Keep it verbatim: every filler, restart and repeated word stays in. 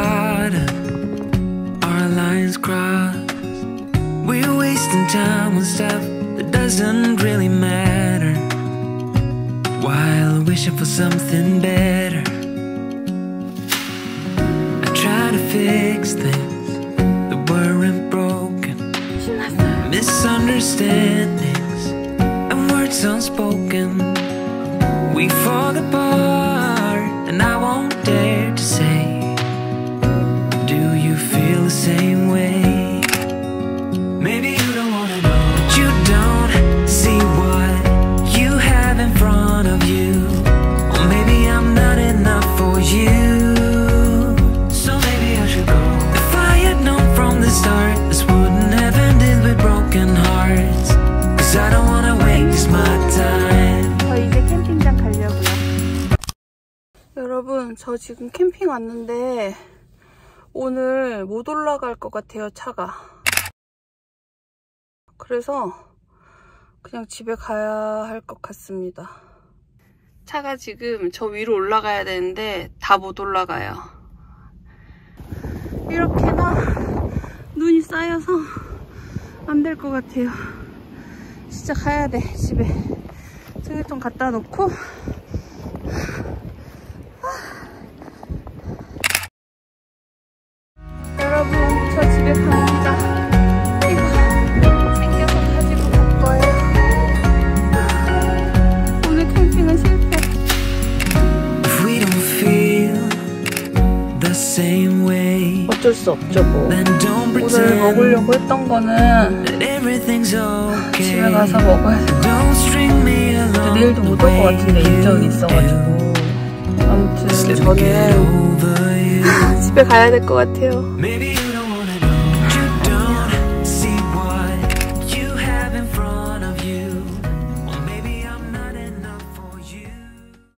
God, our lines cross. We're wasting time on stuff that doesn't really matter, while wishing for something better. I try to fix things that weren't broken, misunderstandings and words unspoken. We fall apart, and I won't dare to say, do you feel the same way? Maybe you don't wanna know, but you don't see what you have in front of you. Or maybe I'm not enough for you, so maybe I should go. If I had known from the start, this wouldn't have ended with broken hearts. Cause I don't wanna waste my time. 저 이제 캠핑장 가려고요. 여러분, 저 지금 캠핑 왔는데 오늘 못 올라갈 것 같아요, 차가. 그래서 그냥 집에 가야 할 것 같습니다. 차가 지금 저 위로 올라가야 되는데 다 못 올라가요. 이렇게나 눈이 쌓여서 안 될 것 같아요. 진짜 가야 돼, 집에. 쓰레기통 갖다 놓고. 여러분, 저 집에 갑니다. 어쩔 수 없죠 뭐. 오늘 먹으려고 했던 거는 집에 가서 먹어야 돼. 내일도 못 올 것 같은데 일정이 있어가지고. 아무튼 저는 집에 가야 될 것 같아요.